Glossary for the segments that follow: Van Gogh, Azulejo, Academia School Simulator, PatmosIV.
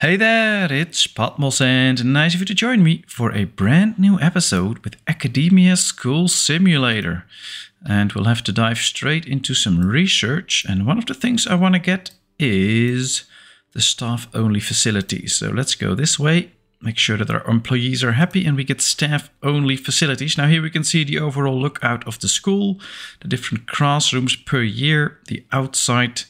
Hey there, it's Patmos and nice of you to join me for a brand new episode with Academia School Simulator. And we'll have to dive straight into some research, and one of the things I want to get is the staff-only facilities. So let's go this way, make sure that our employees are happy and we get staff-only facilities. Now here we can see the overall lookout of the school, the different classrooms per year, the outside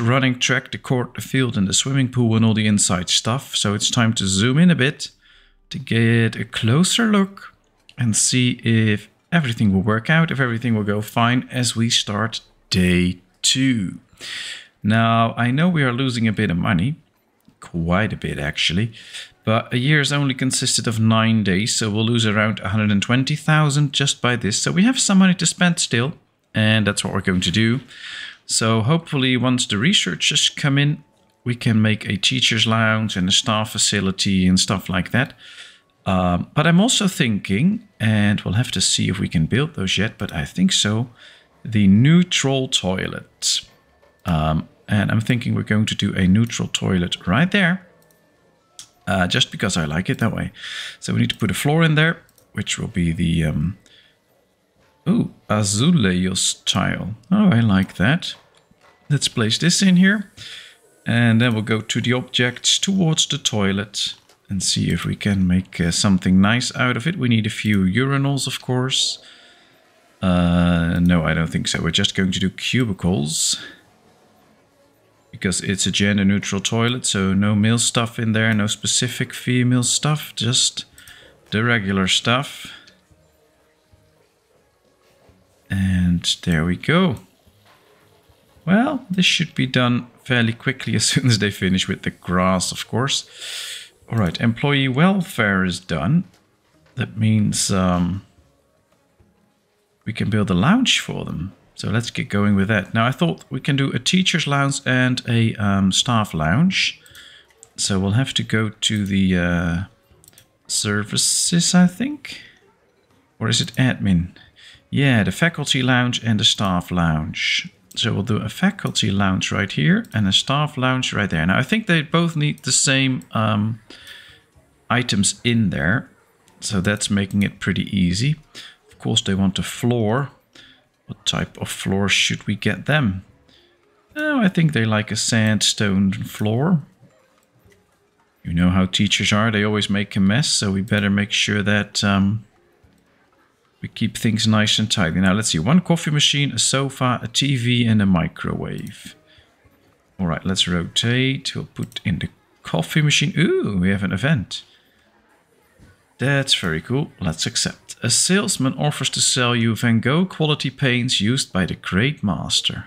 running track, the court, the field and the swimming pool and all the inside stuff. So it's time to zoom in a bit to get a closer look and see if everything will work out, if everything will go fine as we start day two. Now, I know we are losing a bit of money, quite a bit actually, but a year is only consisted of 9 days, so we'll lose around 120,000 just by this. So we have some money to spend still, and that's what we're going to do. So hopefully once the researchers come in, we can make a teacher's lounge and a staff facility and stuff like that. But I'm also thinking, and we'll have to see if we can build those yet, but I think so, the neutral toilet. And I'm thinking we're going to do a neutral toilet right there, just because I like it that way. So we need to put a floor in there, which will be the... Azulejo tile. Oh, I like that. Let's place this in here. And then we'll go to the objects towards the toilet and see if we can make something nice out of it. We need a few urinals, of course. No, I don't think so. We're just going to do cubicles. Because it's a gender-neutral toilet, so no male stuff in there, no specific female stuff, just the regular stuff. And there we go. Well, this should be done fairly quickly as soon as they finish with the grass, of course. All right, employee welfare is done. That means we can build a lounge for them. So let's get going with that. Now, I thought we can do a teacher's lounge and a staff lounge. So we'll have to go to the services, I think. Or is it admin? Yeah, the faculty lounge and the staff lounge. So we'll do a faculty lounge right here and a staff lounge right there. Now, I think they both need the same items in there. So that's making it pretty easy. Of course, they want a floor. What type of floor should we get them? Oh, I think they like a sandstone floor. You know how teachers are. They always make a mess. So we better make sure that... we keep things nice and tidy. Now let's see, one coffee machine, a sofa, a TV and a microwave. All right, let's rotate. We'll put in the coffee machine. Ooh, we have an event. That's very cool. Let's accept. A salesman offers to sell you Van Gogh quality paints used by the great master.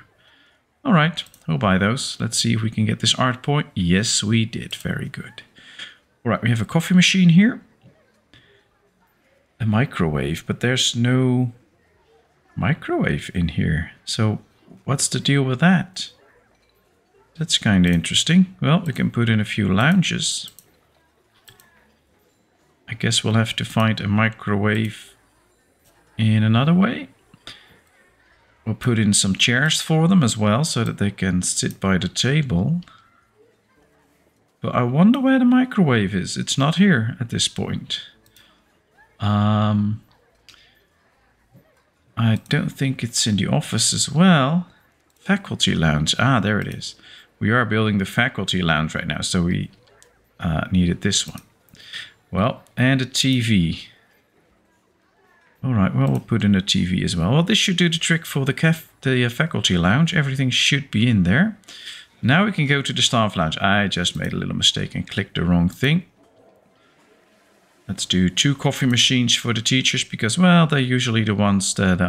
All right, we'll buy those. Let's see if we can get this art point. Yes, we did. Very good. All right, we have a coffee machine here. A microwave, but there's no microwave in here. So what's the deal with that? That's kind of interesting. Well, we can put in a few lounges. I guess we'll have to find a microwave in another way. We'll put in some chairs for them as well, so that they can sit by the table. But I wonder where the microwave is. It's not here at this point. I don't think it's in the office as well. Faculty lounge. Ah, there it is. We are building the faculty lounge right now, so we needed this one. Well, and a TV. All right, well, we'll put in a TV as well. Well, this should do the trick for the faculty lounge. Everything should be in there. Now we can go to the staff lounge. I just made a little mistake and clicked the wrong thing. Let's do two coffee machines for the teachers because, well, they're usually the ones that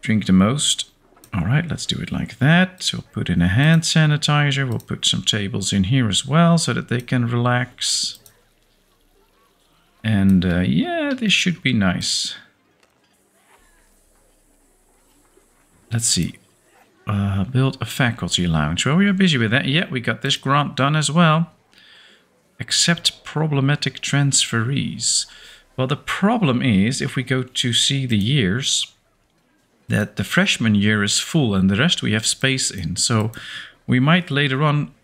drink the most. All right, let's do it like that. So we'll put in a hand sanitizer. We'll put some tables in here as well so that they can relax. And yeah, this should be nice. Let's see. Build a faculty lounge. Well, we are busy with that. Yeah, we got this grant done as well. Accept problematic transferees. Well, the problem is, if we go to see the years, that the freshman year is full and the rest we have space in. So We might later on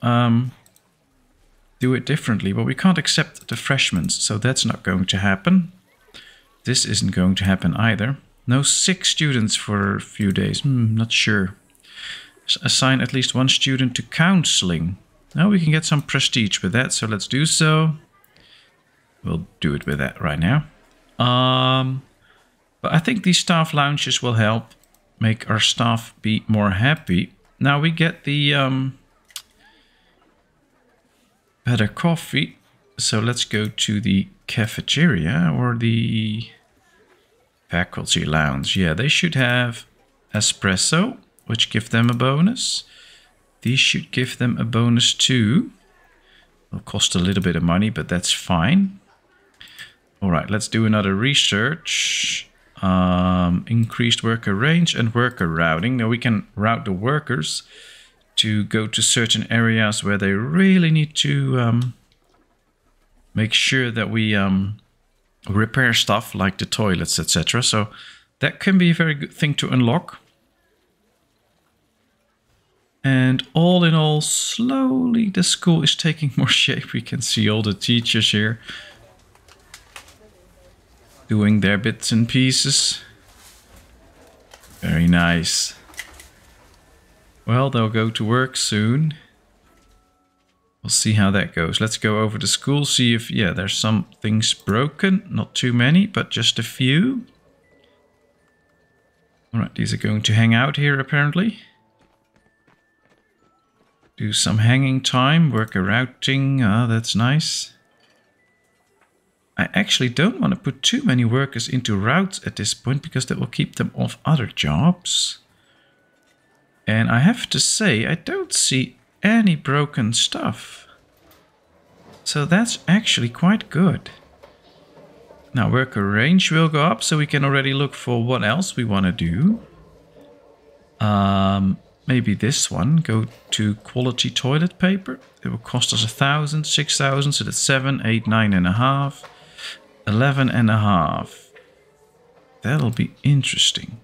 do it differently, but we can't accept the freshmen, so that's not going to happen. This isn't going to happen either. No sick students for a few days. Not sure. Assign at least one student to counseling. Now we can get some prestige with that, so let's do so. We'll do it with that right now. But I think these staff lounges will help make our staff be more happy. Now we get the better coffee. So let's go to the cafeteria or the faculty lounge. Yeah, they should have espresso, which give them a bonus. These should give them a bonus too. It'll cost a little bit of money, but that's fine. All right, let's do another research. Increased worker range and worker routing. Now we can route the workers to go to certain areas where they really need to make sure that we repair stuff like the toilets, etc. So that can be a very good thing to unlock. And all in all, slowly the school is taking more shape. We can see all the teachers here doing their bits and pieces. Very nice. Well, they'll go to work soon. We'll see how that goes. Let's go over to school, see if, yeah, there's some things broken. Not too many, but just a few. All right, these are going to hang out here, apparently. Do some hanging time, worker routing. Ah, that's nice. I actually don't want to put too many workers into routes at this point, because that will keep them off other jobs. And I have to say, I don't see any broken stuff. So that's actually quite good. Now worker range will go up, so we can already look for what else we want to do. Maybe this one, go to quality toilet paper. It will cost us 1,000, 6,000, so that's 7, 8, 9 and a half. 11 and a half. That'll be interesting.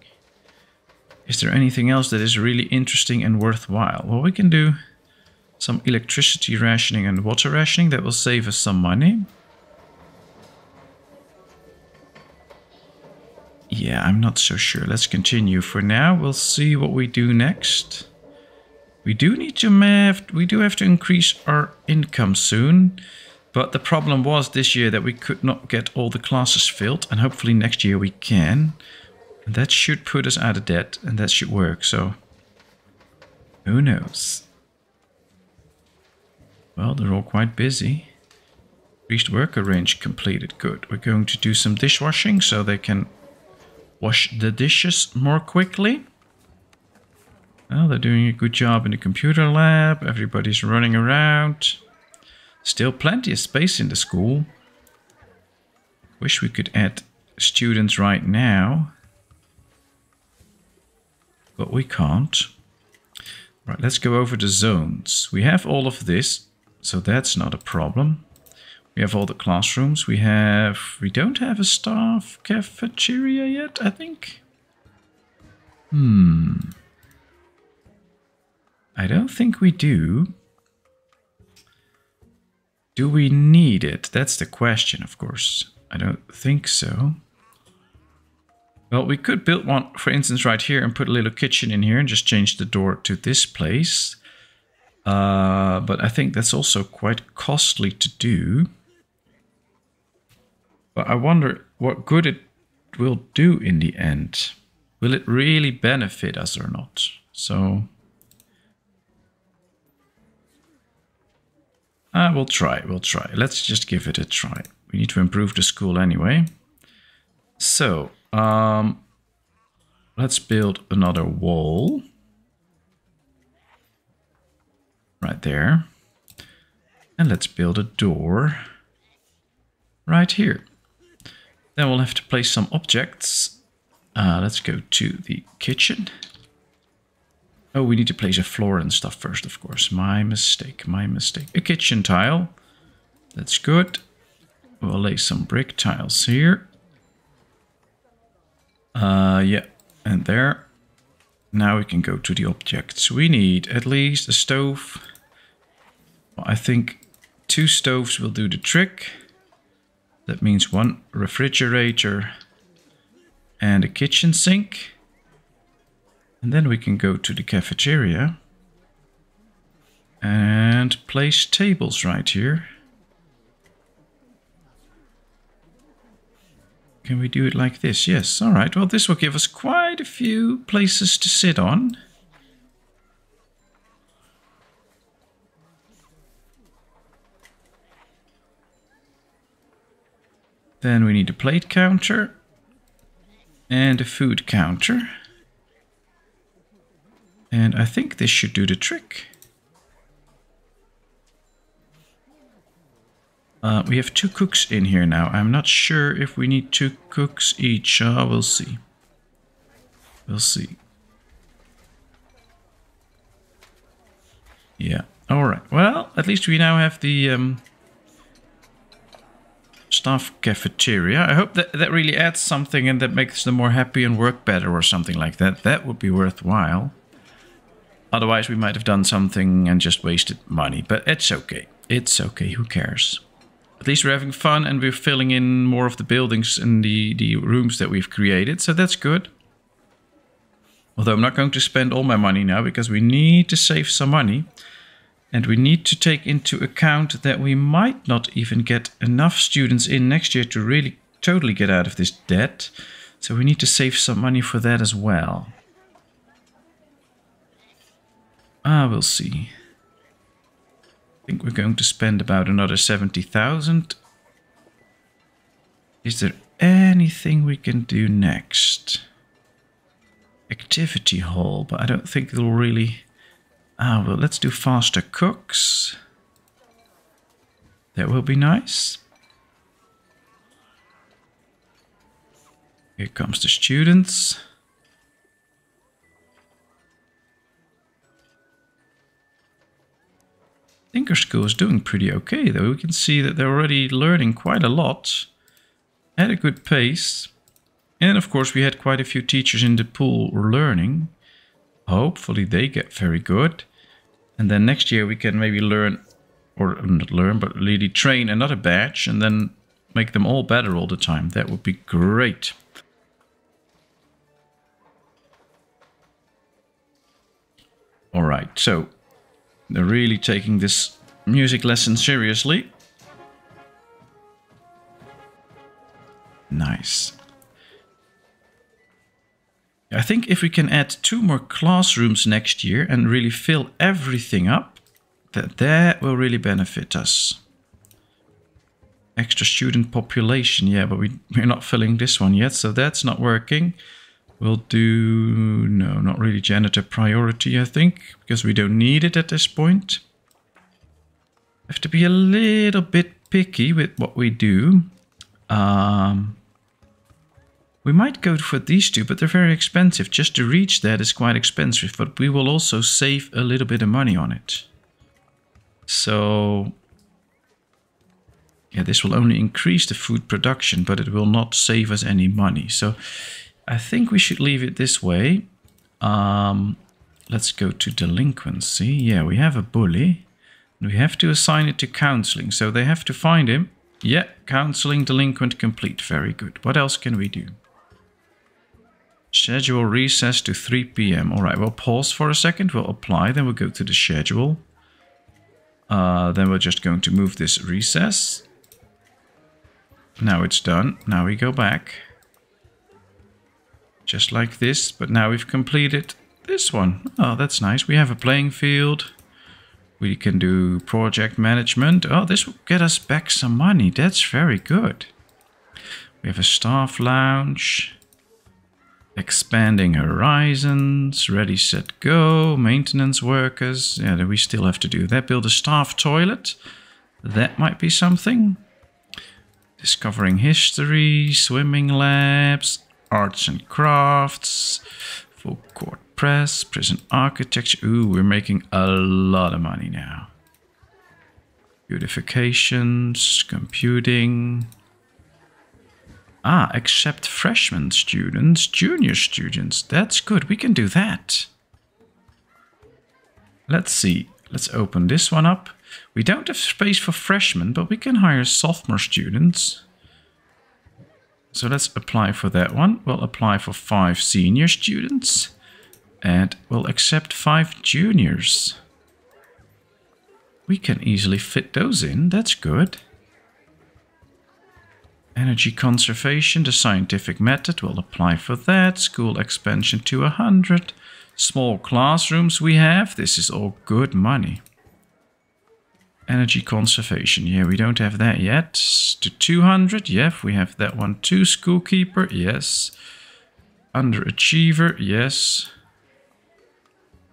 Is there anything else that is really interesting and worthwhile? Well, we can do some electricity rationing and water rationing. That will save us some money. Yeah, I'm not so sure. Let's continue for now. We'll see what we do next. We do need to have to increase our income soon. But the problem was this year that we could not get all the classes filled, and hopefully next year we can. And that should put us out of debt, and that should work, so who knows? Well, they're all quite busy. Increased worker range completed, good. We're going to do some dishwashing so they can wash the dishes more quickly. Well, they're doing a good job in the computer lab. Everybody's running around. Still plenty of space in the school. Wish we could add students right now, but we can't. Right, let's go over the zones. We have all of this, so that's not a problem. We have all the classrooms. We don't have a staff cafeteria yet, I think. I don't think we do. Do we need it? That's the question, of course. I don't think so. Well, we could build one, for instance, right here and put a little kitchen in here and just change the door to this place. But I think that's also quite costly to do. But I wonder what good it will do in the end. Will it really benefit us or not? So we'll try, Let's just give it a try. We need to improve the school anyway. So, let's build another wall. Right there. And let's build a door. Right here. Then we'll have to place some objects. Let's go to the kitchen. Oh, we need to place a floor and stuff first, of course. My mistake, A kitchen tile. That's good. We'll lay some brick tiles here. Yeah, and there. Now we can go to the objects. We need at least a stove. Well, I think 2 stoves will do the trick. That means 1 refrigerator and a kitchen sink. And then we can go to the cafeteria and place tables right here. Can we do it like this? Yes. All right. Well, this will give us quite a few places to sit on. Then we need a plate counter and a food counter. And I think this should do the trick. We have 2 cooks in here now. I'm not sure if we need 2 cooks each. We'll see. We'll see. Yeah. All right. Well, at least we now have the staff cafeteria. I hope that really adds something and that makes them more happy and work better or something like that. That would be worthwhile. Otherwise, we might have done something and just wasted money. But it's okay. It's okay. Who cares? At least we're having fun and we're filling in more of the buildings and the rooms that we've created. So that's good. Although I'm not going to spend all my money now because we need to save some money. And we need to take into account that we might not even get enough students in next year to really totally get out of this debt. So we need to save some money for that as well. We'll see. I think we're going to spend about another 70,000. Is there anything we can do next? Activity hall, but I don't think it'll really... well, let's do faster cooks. That will be nice. Here comes the students. I think our school is doing pretty okay, though. We can see that they're already learning quite a lot at a good pace. And of course, we had quite a few teachers in the pool learning. Hopefully they get very good. And then next year we can maybe learn, or not learn, but really train another batch and then make them all better all the time. That would be great. All right, so... they're really taking this music lesson seriously. Nice. I think if we can add 2 more classrooms next year and really fill everything up, that will really benefit us. Extra student population, yeah, but we're not filling this one yet, so that's not working. We'll do, no, not really janitor priority, I think, because we don't need it at this point. Have to be a little bit picky with what we do. We might go for these 2, but they're very expensive. Just to reach that is quite expensive, but we will also save a little bit of money on it. So, yeah, this will only increase the food production, but it will not save us any money. So... I think we should leave it this way. Let's go to delinquency. Yeah, we have a bully. We have to assign it to counseling. So they have to find him. Yeah, counseling, delinquent, complete. Very good. What else can we do? Schedule recess to 3 p.m. All right, we'll pause for a second. We'll apply. Then we'll go to the schedule. Then we're just going to move this recess. Now it's done. Now we go back. Just like this, but now we've completed this one. Oh, that's nice. We have a playing field. We can do project management. Oh, this will get us back some money. That's very good. We have a staff lounge. Expanding horizons. Ready, set, go. Maintenance workers. Yeah, we still have to do that. Build a staff toilet. That might be something. Discovering history. Swimming labs. Arts and crafts, full court press, prison architecture. Ooh, we're making a lot of money now. Beautifications, computing. Ah, accept freshman students, junior students. That's good. We can do that. Let's see. Let's open this one up. We don't have space for freshmen, but we can hire sophomore students. So let's apply for that one. We'll apply for 5 senior students. And we'll accept 5 juniors. We can easily fit those in. That's good. Energy conservation, the scientific method. We'll apply for that. School expansion to 100. Small classrooms we have. This is all good money. Energy conservation. Yeah, we don't have that yet. To 200. Yeah, we have that one too. Schoolkeeper. Yes. Underachiever. Yes.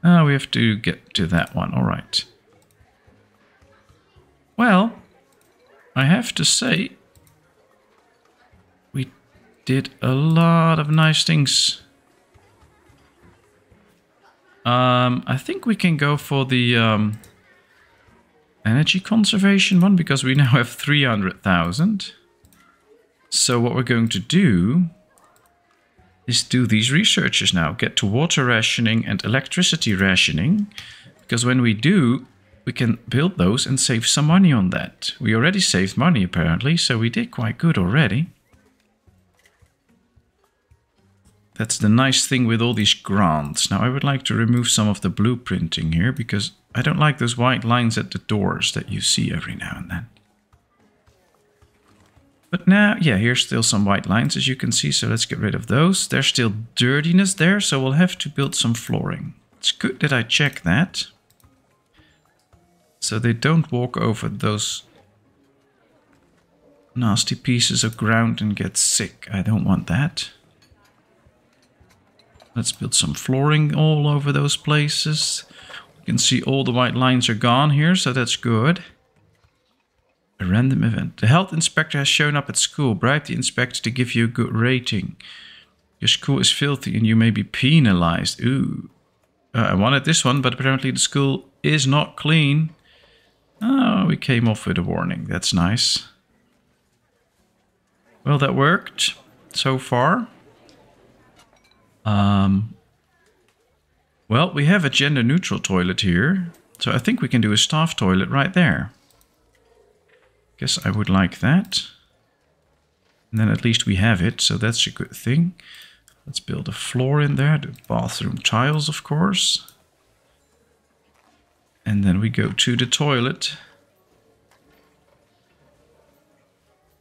We have to get to that one. All right. Well, I have to say, we did a lot of nice things. I think we can go for the energy conservation one because we now have 300,000. So what we're going to do is do these researchers now. Get to water rationing and electricity rationing. Because when we do, we can build those and save some money on that. We already saved money apparently, so we did quite good already. That's the nice thing with all these grants. Now I would like to remove some of the blueprinting here because I don't like those white lines at the doors that you see every now and then. But now, yeah, here's still some white lines as you can see, so let's get rid of those. There's still dirtiness there, so we'll have to build some flooring. It's good that I check that. So they don't walk over those nasty pieces of ground and get sick. I don't want that. Let's build some flooring all over those places. You can see all the white lines are gone here, so that's good. A random event. The health inspector has shown up at school. Bribe the inspector to give you a good rating. Your school is filthy and you may be penalized. Ooh. I wanted this one, but apparently the school is not clean. Oh, we came off with a warning. That's nice. Well, that worked so far. Well, we have a gender neutral toilet here. So I think we can do a staff toilet right there. Guess I would like that. And then at least we have it, so that's a good thing. Let's build a floor in there, the bathroom tiles, of course. And then we go to the toilet.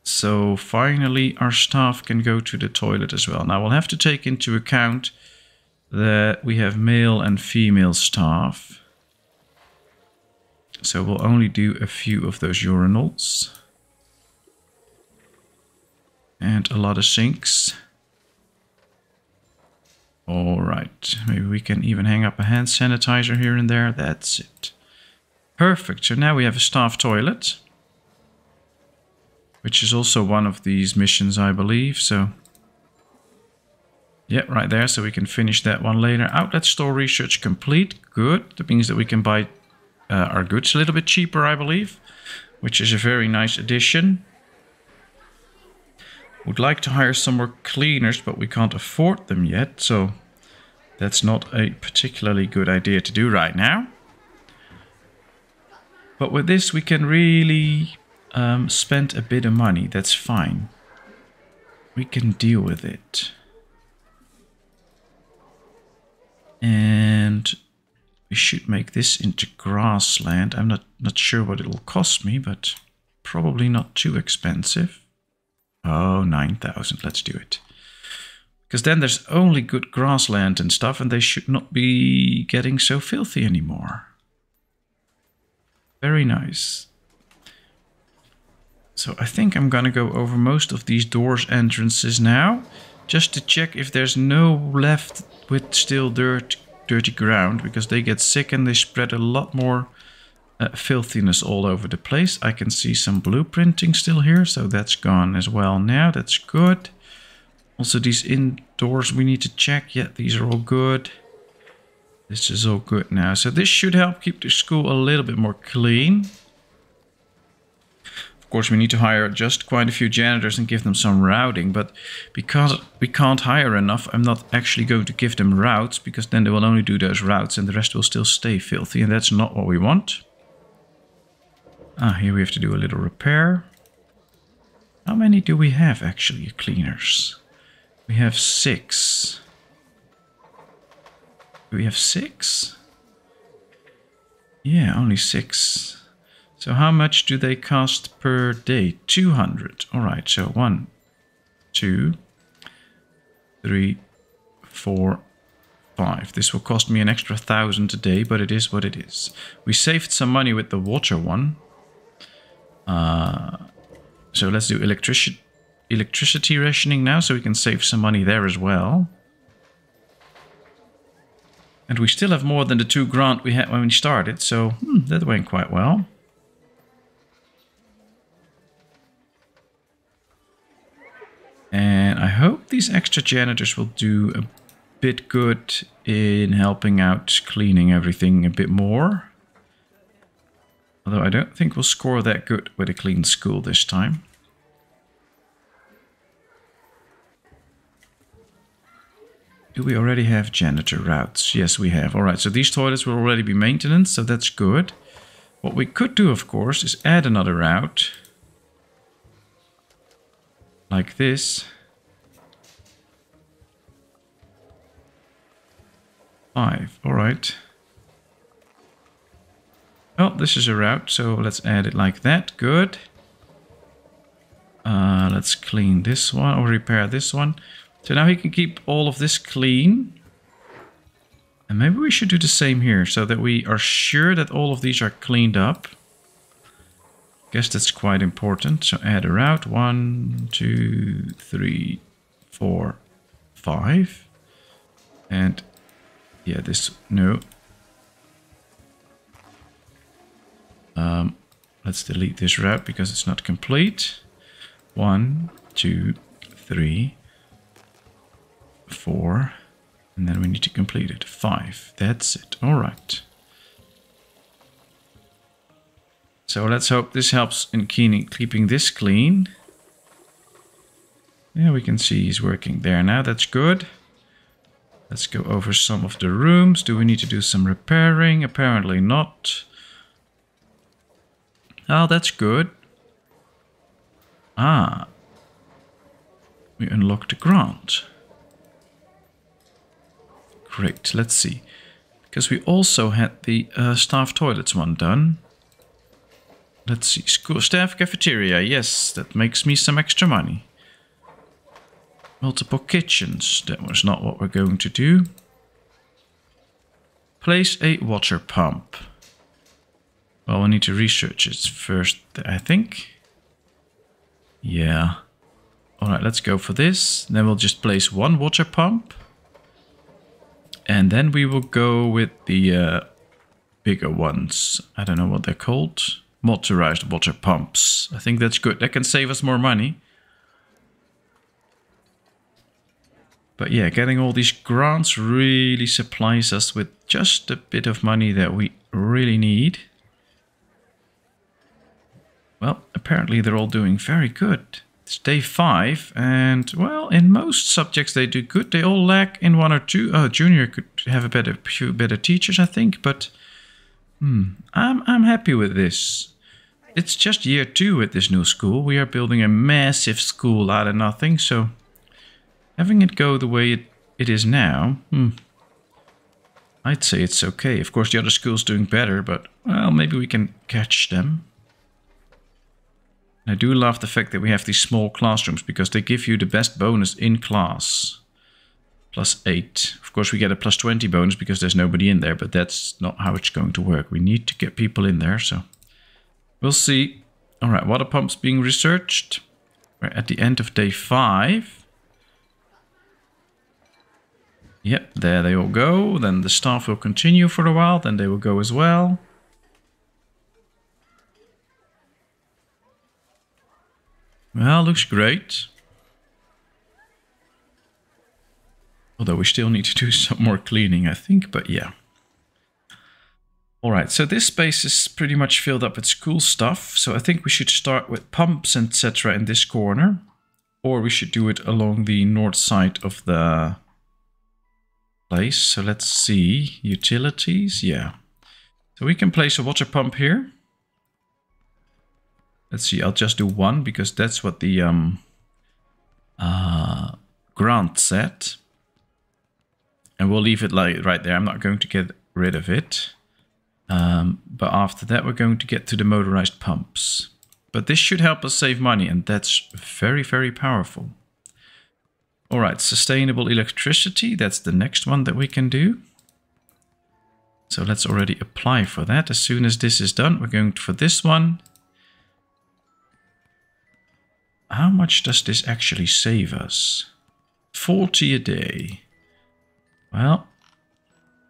So finally our staff can go to the toilet as well. Now we'll have to take into account that we have male and female staff. So we'll only do a few of those urinals. And a lot of sinks. Alright, maybe we can even hang up a hand sanitizer here and there. That's it. Perfect, so now we have a staff toilet. Which is also one of these missions, I believe, so... yeah, right there, so we can finish that one later. Outlet store research complete. Good, that means that we can buy... our goods a little bit cheaper, I believe, which is a very nice addition. Would like to hire some more cleaners, but we can't afford them yet, so that's not a particularly good idea to do right now. But with this we can really spend a bit of money. That's fine. We can deal with it. And we should make this into grassland. I'm not sure what it'll cost me, but probably not too expensive. Oh, 9,000. Let's do it. Because then there's only good grassland and stuff, and they should not be getting so filthy anymore. Very nice. So I think I'm going to go over most of these doors entrances now, just to check if there's no left with still dirty ground, because they get sick and they spread a lot more filthiness all over the place. I can see some blueprinting still here, so that's gone as well now. That's good. Also these indoors we need to check. Yeah, these are all good. This is all good now. So this should help keep the school a little bit more clean. Of Of course, we need to hire just quite a few janitors and give them some routing, but because we can't hire enough, I'm not actually going to give them routes, because then they will only do those routes and the rest will still stay filthy, and that's not what we want. Ah, here we have to do a little repair. How many do we have actually, cleaners? We have 6. Do we have 6? Yeah, only 6. So how much do they cost per day? 200. All right, so 1, 2, 3, 4, 5. This will cost me an extra 1,000 a day, but it is what it is. We saved some money with the water one. So let's do electricity rationing now, so we can save some money there as well. And we still have more than the 2 grand we had when we started, so that went quite well. And I hope these extra janitors will do a bit good in helping out cleaning everything a bit more. Although I don't think we'll score that good with a clean school this time. Do we already have janitor routes? Yes, we have. All right, so these toilets will already be maintenance, so that's good. What we could do, of course, is add another route. Like this. 5, all right. Well, this is a route, so let's add it like that. Good. Let's clean this one, or repair this one. So now he can keep all of this clean. And maybe we should do the same here, so that we are sure that all of these are cleaned up. Guess that's quite important. So add a route. 1, 2, 3, 4, 5. And yeah, this, no. Let's delete this route because it's not complete. 1, 2, 3, 4, and then we need to complete it. 5. That's it. All right. So let's hope this helps in keeping this clean. Yeah, we can see he's working there now. That's good. Let's go over some of the rooms. Do we need to do some repairing? Apparently not. Oh, that's good. Ah. We unlocked the grant. Great, let's see. Because we also had the staff toilets one done. Let's see, school staff cafeteria. Yes, that makes me some extra money. Multiple kitchens. That was not what we're going to do. Place a water pump. Well, we need to research it first, I think. Yeah. All right, let's go for this. Then we'll just place 1 water pump. And then we will go with the bigger ones. I don't know what they're called. Motorized water pumps. I think that's good. That can save us more money. But yeah, getting all these grants really supplies us with just a bit of money that we really need. Well, apparently they're all doing very good. It's day 5, and well, in most subjects they do good. They all lack in 1 or 2. Oh, junior could have a few better teachers, I think. But I'm happy with this. It's just year 2 at this new school. We are building a massive school out of nothing. So having it go the way it is now, I'd say it's okay. Of course, the other school's doing better, but well, maybe we can catch them. I do love the fact that we have these small classrooms, because they give you the best bonus in class. +8. Of course, we get a +20 bonus because there's nobody in there, but that's not how it's going to work. We need to get people in there, so we'll see. All right, water pumps being researched. We're at the end of day 5. Yep, there they all go. Then the staff will continue for a while, then they will go as well. Well, looks great. Although we still need to do some more cleaning, I think, but yeah. All right, so this space is pretty much filled up with school stuff. So I think we should start with pumps, etc. in this corner, or we should do it along the north side of the place. So let's see, utilities, yeah. So we can place a water pump here. Let's see, I'll just do one because that's what the grant said. And we'll leave it like right there. I'm not going to get rid of it. But after that, we're going to get to the motorized pumps. But this should help us save money, and that's very, very powerful. All right, sustainable electricity. That's the next one that we can do. So let's already apply for that. As soon as this is done, we're going for this one. How much does this actually save us? 40 a day. Well,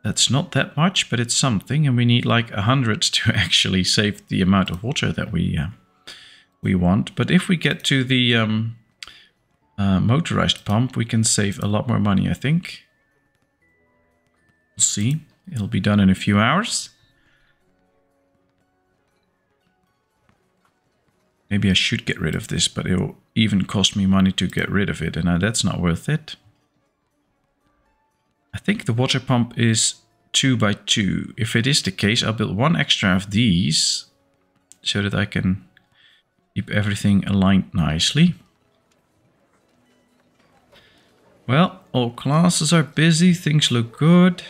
that's not that much, but it's something, and we need like 100 to actually save the amount of water that we want. But if we get to the motorized pump, we can save a lot more money, I think. We'll see. It'll be done in a few hours. Maybe I should get rid of this, but it will even cost me money to get rid of it, and that's not worth it. I think the water pump is 2 by 2. If it is the case, I'll build one extra of these so that I can keep everything aligned nicely. Well, all classes are busy, things look good.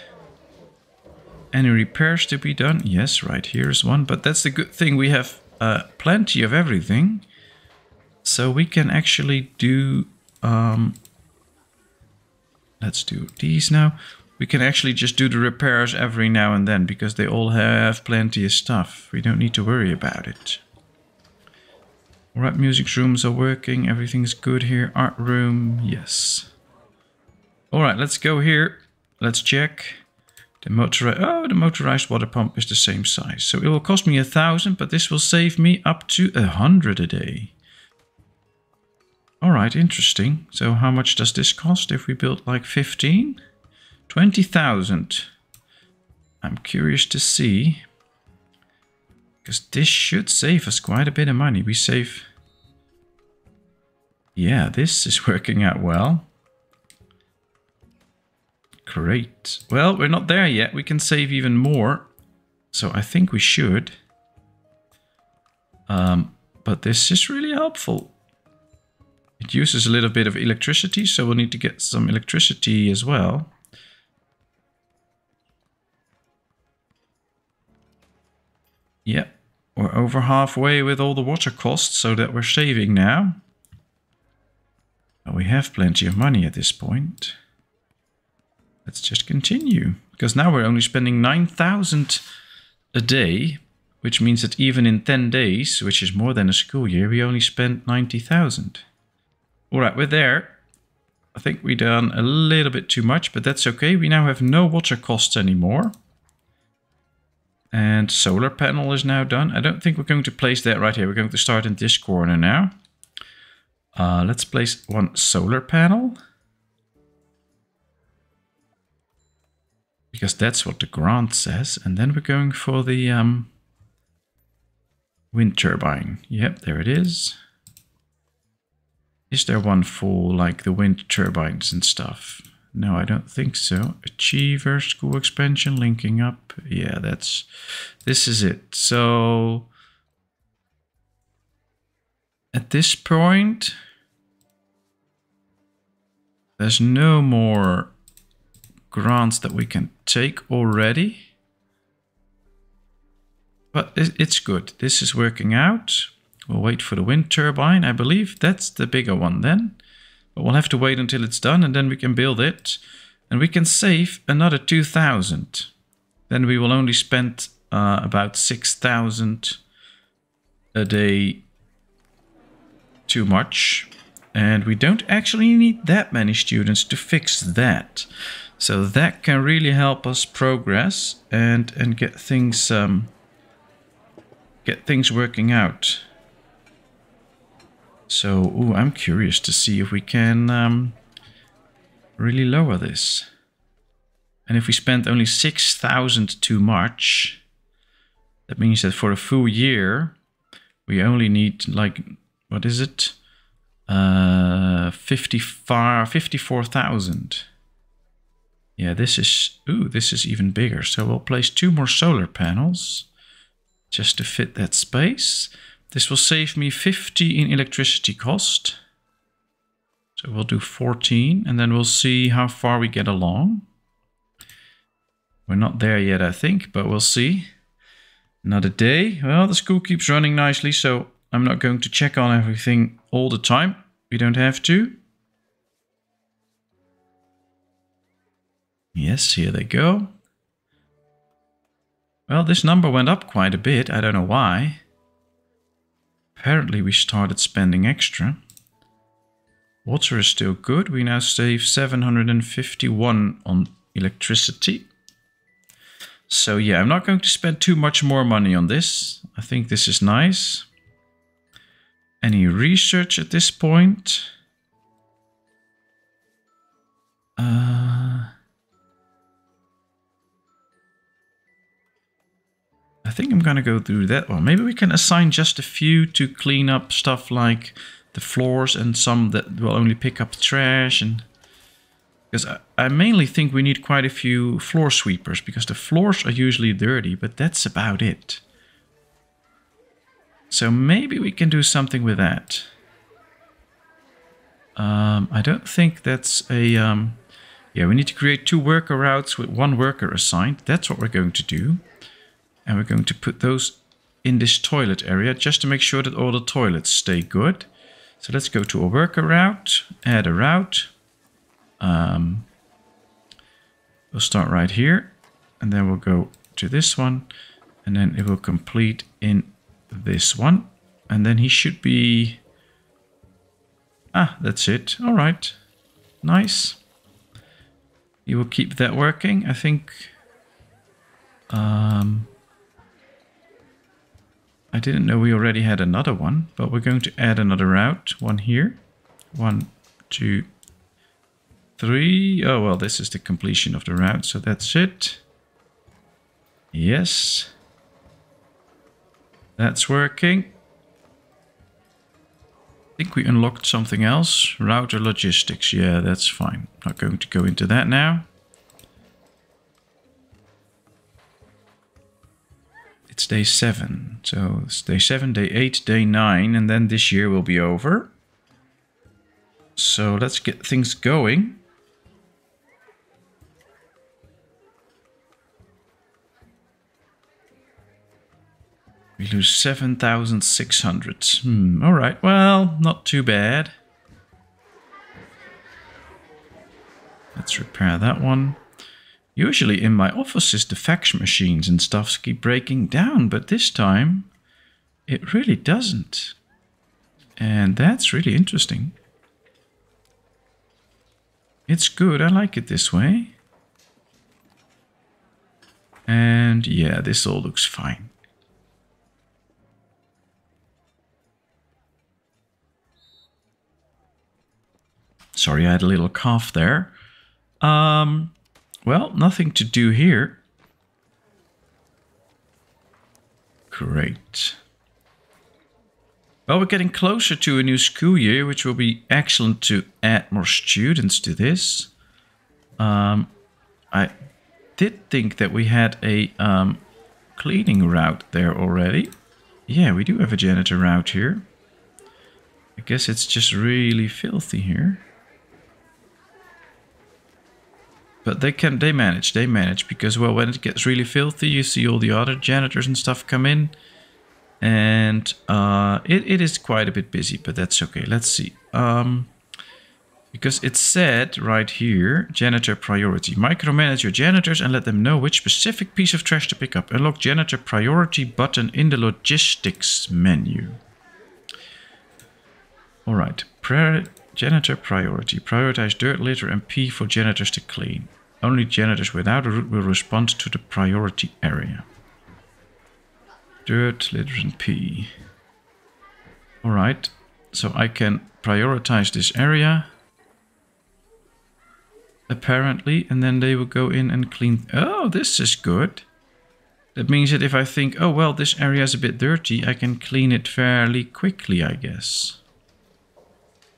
Any repairs to be done? Yes, right here is one. But that's the good thing. We have plenty of everything. So we can actually do... let's do these now. We can actually just do the repairs every now and then, because they all have plenty of stuff. We don't need to worry about it. All right, music rooms are working. Everything's good here. Art room, yes. All right, let's go here. Let's check. The motorized water pump is the same size. So it will cost me 1,000, but this will save me up to 100 a day. All right, interesting. So how much does this cost if we build like 15? 20,000. I'm curious to see, because this should save us quite a bit of money. We save... Yeah, this is working out well. Great. Well, we're not there yet. We can save even more. So I think we should. But this is really helpful. It uses a little bit of electricity, so we'll need to get some electricity as well. Yeah, we're over halfway with all the water costs, so that we're saving now. But we have plenty of money at this point. Let's just continue, because now we're only spending 9,000 a day, which means that even in 10 days, which is more than a school year, we only spent 90,000. All right, we're there. I think we've done a little bit too much, but that's okay. We now have no water costs anymore. And solar panel is now done. I don't think we're going to place that right here. We're going to start in this corner now. Let's place one solar panel, because that's what the grant says. And then we're going for the wind turbine. Yep, there it is. Is there one for like the wind turbines and stuff? No, I don't think so. Achiever, school expansion, linking up. Yeah, that's... this is it. So at this point, there's no more grants that we can take already, but it's good. This is working out. We'll wait for the wind turbine. I believe that's the bigger one then, but we'll have to wait until it's done, and then we can build it, and we can save another 2,000. Then we will only spend about 6,000 a day too much, and we don't actually need that many students to fix that. So that can really help us progress and get things working out. So I'm curious to see if we can really lower this. And if we spend only 6,000 too much, That means that for a full year, we only need, like, what is it? 54,000. Yeah, this is, ooh, this is even bigger. So we'll place 2 more solar panels just to fit that space. This will save me 50 in electricity cost. So we'll do 14 and then we'll see how far we get along. We're not there yet, I think, but we'll see. Another day. Well, the school keeps running nicely, so I'm not going to check on everything all the time. We don't have to. Yes, here they go. Well, this number went up quite a bit. I don't know why. Apparently we started spending extra. Water is still good. We now save 751 on electricity. So yeah, I'm not going to spend too much more money on this. I think this is nice. Any research at this point? I think I'm going to go through that one. Maybe we can assign just a few to clean up stuff like the floors and some that will only pick up trash. And because I mainly think we need quite a few floor sweepers because the floors are usually dirty, but that's about it. So maybe we can do something with that. I don't think that's a... yeah, we need to create 2 worker routes with 1 worker assigned. That's what we're going to do. And we're going to put those in this toilet area just to make sure that all the toilets stay good. So let's go to a worker route, add a route. We'll start right here and then we'll go to this one and then it will complete in this one. And then he should be... Ah, that's it. All right. Nice. You will keep that working, I think. I didn't know we already had another one, but we're going to add another route. One here. 1, 2, 3. Oh, well, this is the completion of the route, so that's it. Yes. That's working. I think we unlocked something else. Router logistics. Yeah, that's fine. Not going to go into that now. It's day 7. So it's day 7, day 8, day 9, and then this year will be over. So let's get things going. We lose 7,600. All right. Well, not too bad. Let's repair that one. Usually in my offices, the fax machines and stuff keep breaking down, but this time it really doesn't. And that's really interesting. It's good. I like it this way. And yeah, this all looks fine. Sorry, I had a little cough there. Well, nothing to do here. Great. Well, we're getting closer to a new school year, which will be excellent to add more students to this. I did think that we had a cleaning route there already. Yeah, we do have a janitor route here. I guess it's just really filthy here. But they manage because, well, when it gets really filthy, you see all the other janitors and stuff come in. And it is quite a bit busy, but that's okay. Let's see. Because it said right here, janitor priority. Micromanage your janitors and let them know which specific piece of trash to pick up. Unlock janitor priority button in the logistics menu. All right, janitor priority. Prioritize dirt, litter and pee for janitors to clean. Only janitors without a route will respond to the priority area. Dirt, litter and pee. Alright, so I can prioritize this area. Apparently, and then they will go in and clean. Oh, this is good. That means that if I think, oh, well, this area is a bit dirty, I can clean it fairly quickly, I guess.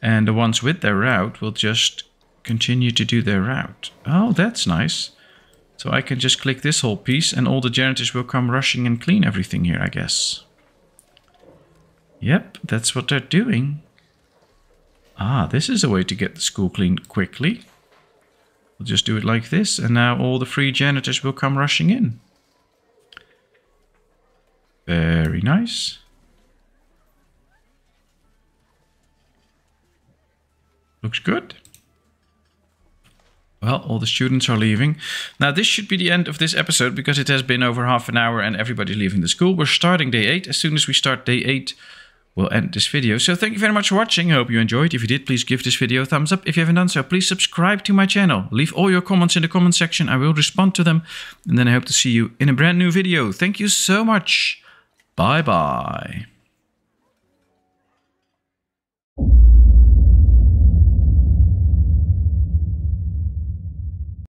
And the ones with their route will just continue to do their route. Oh, that's nice. So I can just click this whole piece and all the janitors will come rushing and clean everything here, I guess. Yep, that's what they're doing. Ah, this is a way to get the school clean quickly. We'll just do it like this, and now all the free janitors will come rushing in. Very nice. Looks good. Well, all the students are leaving. Now, this should be the end of this episode because it has been over half an hour and everybody's leaving the school. We're starting day 8. As soon as we start day 8, we'll end this video. So thank you very much for watching. I hope you enjoyed. If you did, please give this video a thumbs up. If you haven't done so, please subscribe to my channel. Leave all your comments in the comment section. I will respond to them. And then I hope to see you in a brand new video. Thank you so much. Bye-bye.